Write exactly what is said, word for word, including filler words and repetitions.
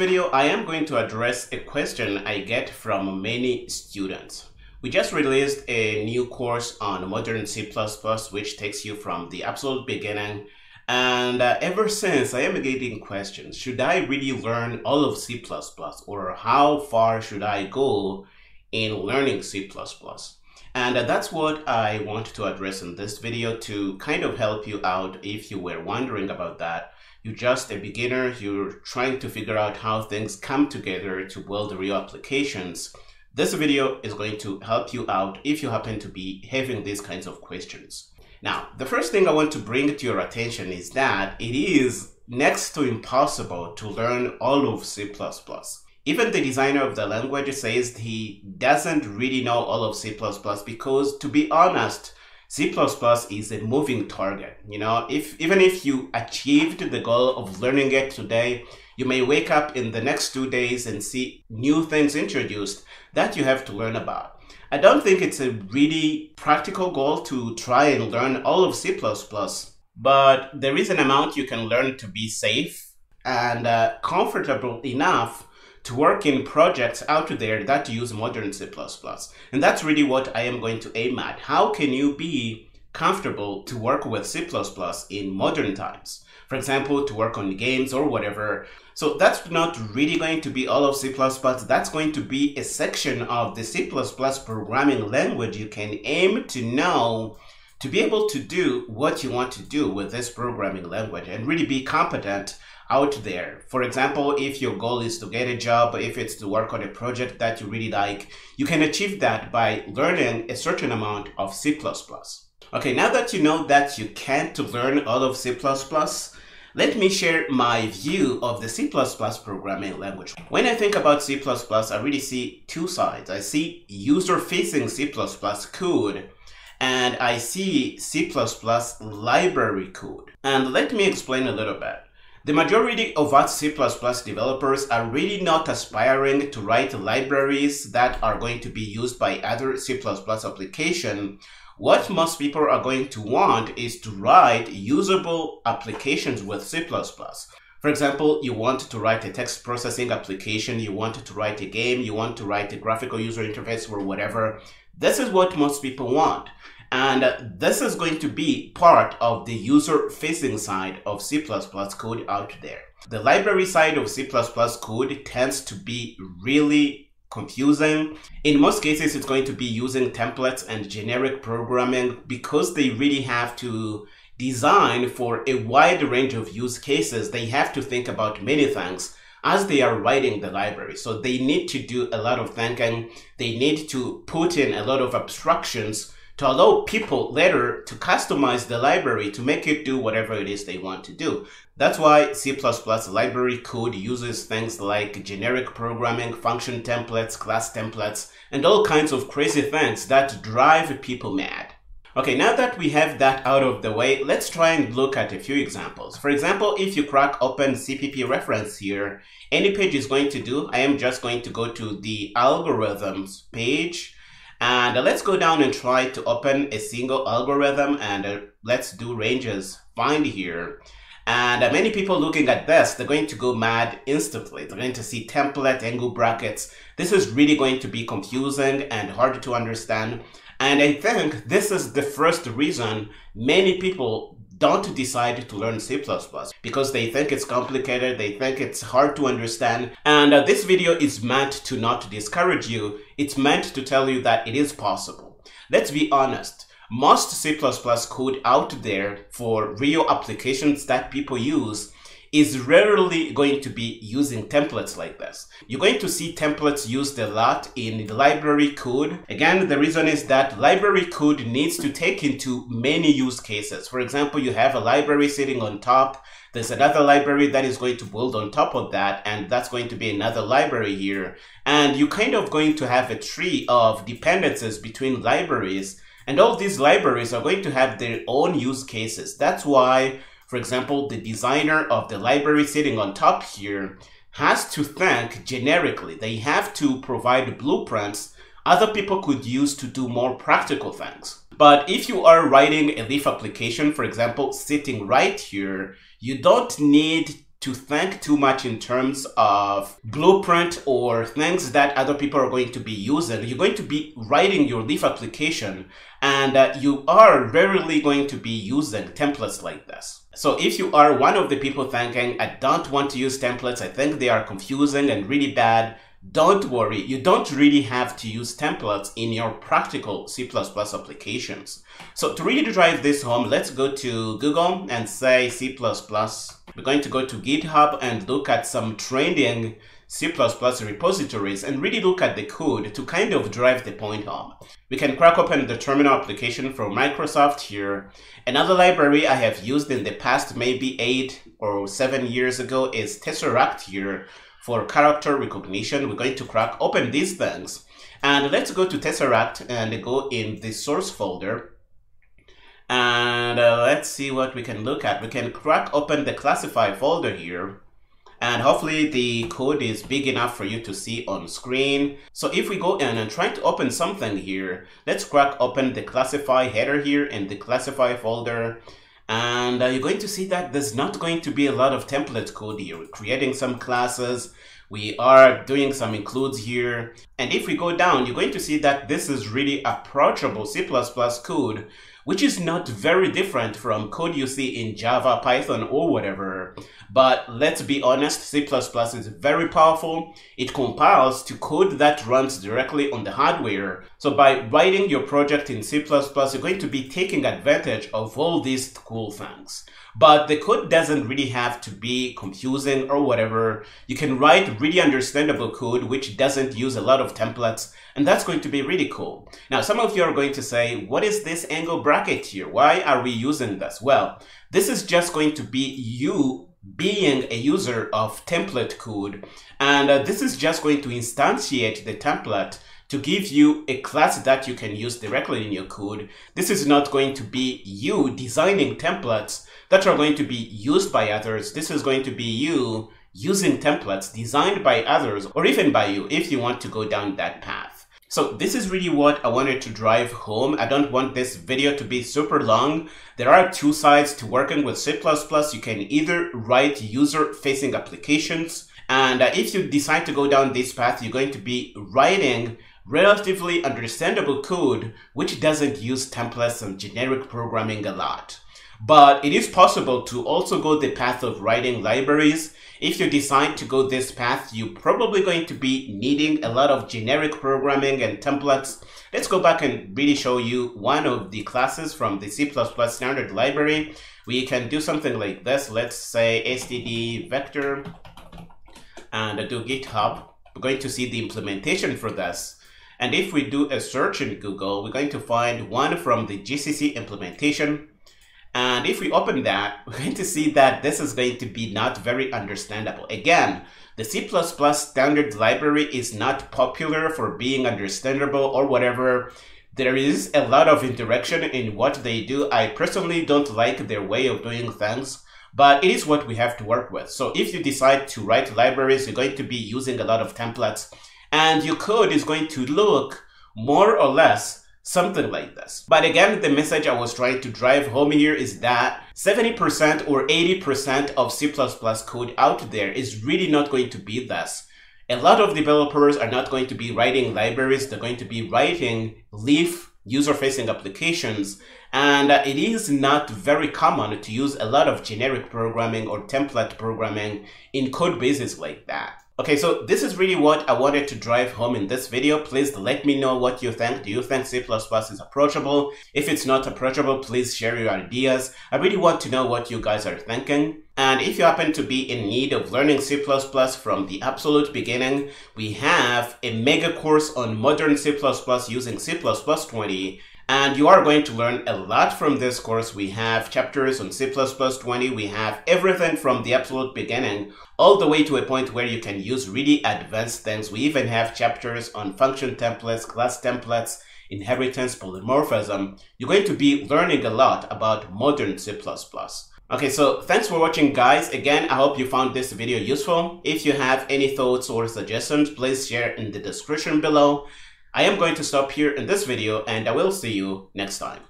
video, I am going to address a question I get from many students. We just released a new course on modern C plus plus, which takes you from the absolute beginning. And uh, ever since, I am getting questions. Should I really learn all of C plus plus, or how far should I go in learning C plus plus? And uh, that's what I want to address in this video to kind of help you out if you were wondering about that. You're just a beginner, you're trying to figure out how things come together to build real applications. This video is going to help you out if you happen to be having these kinds of questions. Now, the first thing I want to bring to your attention is that it is next to impossible to learn all of C plus plus. Even the designer of the language says he doesn't really know all of C plus plus because, to be honest, C plus plus is a moving target. You know, if even if you achieved the goal of learning it today, you may wake up in the next two days and see new things introduced that you have to learn about. I don't think it's a really practical goal to try and learn all of C plus plus, but there is an amount you can learn to be safe and uh, comfortable enough to work in projects out there that use modern C plus plus. And that's really what I am going to aim at. How can you be comfortable to work with C plus plus in modern times? For example, to work on games or whatever. So that's not really going to be all of C plus plus. That's going to be a section of the C plus plus programming language you can aim to know to be able to do what you want to do with this programming language and really be competent out there. For example, if your goal is to get a job, if it's to work on a project that you really like, you can achieve that by learning a certain amount of C plus plus. Okay, now that you know that you can't learn all of C plus plus, let me share my view of the C plus plus programming language. When I think about C plus plus, I really see two sides. I see user-facing C plus plus code, and I see C plus plus library code. And let me explain a little bit. The majority of us C plus plus developers are really not aspiring to write libraries that are going to be used by other C plus plus applications. What most people are going to want is to write usable applications with C plus plus. For example, you want to write a text processing application, you want to write a game, you want to write a graphical user interface or whatever. This is what most people want. And this is going to be part of the user-facing side of C plus plus code out there. The library side of C plus plus code tends to be really confusing. In most cases, it's going to be using templates and generic programming because they really have to design for a wide range of use cases. They have to think about many things as they are writing the library. So they need to do a lot of thinking. They need to put in a lot of abstractions to allow people later to customize the library to make it do whatever it is they want to do. That's why C plus plus library code uses things like generic programming, function templates, class templates, and all kinds of crazy things that drive people mad. Okay, now that we have that out of the way, let's try and look at a few examples. For example, if you crack open C P P reference here, any page is going to do. I am just going to go to the algorithms page. And let's go down and try to open a single algorithm, and uh, let's do ranges find here. And uh, many people looking at this, they're going to go mad instantly. They're going to see template, angle brackets. This is really going to be confusing and hard to understand. And I think this is the first reason many people don't decide to learn C plus plus, because they think it's complicated, they think it's hard to understand. And uh, this video is meant to not discourage you, it's meant to tell you that it is possible. Let's be honest, most C plus plus code out there for real applications that people use is rarely going to be using templates like this. You're going to see templates used a lot in the library code. Again, the reason is that library code needs to take into many use cases. For example, you have a library sitting on top. There's another library that is going to build on top of that, and that's going to be another library here. And you're kind of going to have a tree of dependencies between libraries, and all these libraries are going to have their own use cases. That's why, for example, the designer of the library sitting on top here has to think generically. They have to provide blueprints other people could use to do more practical things. But if you are writing a Leaf application, for example, sitting right here, you don't need to think too much in terms of blueprint or things that other people are going to be using. You're going to be writing your Leaf application, and uh, you are rarely going to be using templates like this. So if you are one of the people thinking, I don't want to use templates, I think they are confusing and really bad, don't worry, you don't really have to use templates in your practical C plus plus applications. So to really drive this home, let's go to Google and say C plus plus. We're going to go to GitHub and look at some trending C plus plus repositories and really look at the code to kind of drive the point home. We can crack open the terminal application from Microsoft here. Another library I have used in the past, maybe eight or seven years ago, is Tesseract here. For character recognition, we're going to crack open these things. And let's go to Tesseract and go in the source folder. And uh, let's see what we can look at. We can crack open the classify folder here. And hopefully the code is big enough for you to see on screen. So if we go in and try to open something here, let's crack open the classify header here in the classify folder. And uh, you're going to see that there's not going to be a lot of template code here. We're creating some classes. We are doing some includes here. And if we go down, you're going to see that this is really approachable C plus plus code, which is not very different from code you see in Java, Python, or whatever. But let's be honest, C plus plus is very powerful. It compiles to code that runs directly on the hardware. So by writing your project in C plus plus, you're going to be taking advantage of all these cool things. But the code doesn't really have to be confusing or whatever. You can write really understandable code which doesn't use a lot of templates, and that's going to be really cool. Now, some of you are going to say, what is this angle bracket here? Why are we using this? Well, this is just going to be you being a user of template code, and uh, this is just going to instantiate the template to give you a class that you can use directly in your code. This is not going to be you designing templates that are going to be used by others. This is going to be you using templates designed by others, or even by you if you want to go down that path. So this is really what I wanted to drive home. I don't want this video to be super long. There are two sides to working with C plus plus. You can either write user-facing applications, and if you decide to go down this path, you're going to be writing relatively understandable code which doesn't use templates and generic programming a lot. But it is possible to also go the path of writing libraries. If you decide to go this path, you're probably going to be needing a lot of generic programming and templates. Let's go back and really show you one of the classes from the C plus plus standard library. We can do something like this. Let's say std vector and do GitHub. We're going to see the implementation for this. And if we do a search in Google, we're going to find one from the G C C implementation. And if we open that, we're going to see that this is going to be not very understandable. Again, the C plus plus standard library is not popular for being understandable or whatever. There is a lot of interaction in what they do. I personally don't like their way of doing things, but it is what we have to work with. So if you decide to write libraries, you're going to be using a lot of templates, and your code is going to look more or less something like this. But again, the message I was trying to drive home here is that seventy percent or eighty percent of C plus plus code out there is really not going to be this. A lot of developers are not going to be writing libraries, they're going to be writing Leaf user-facing applications, and it is not very common to use a lot of generic programming or template programming in code bases like that. Okay, so this is really what I wanted to drive home in this video. Please let me know what you think. Do you think C plus plus is approachable? If it's not approachable, please share your ideas. I really want to know what you guys are thinking. And if you happen to be in need of learning C plus plus from the absolute beginning, we have a mega course on modern C plus plus using C plus plus twenty. And you are going to learn a lot from this course. We have chapters on C plus plus twenty. We have everything from the absolute beginning all the way to a point where you can use really advanced things. We even have chapters on function templates, class templates, inheritance, polymorphism. You're going to be learning a lot about modern C plus plus. Okay, so thanks for watching, guys. Again, I hope you found this video useful. If you have any thoughts or suggestions, please share in the description below. I am going to stop here in this video, and I will see you next time.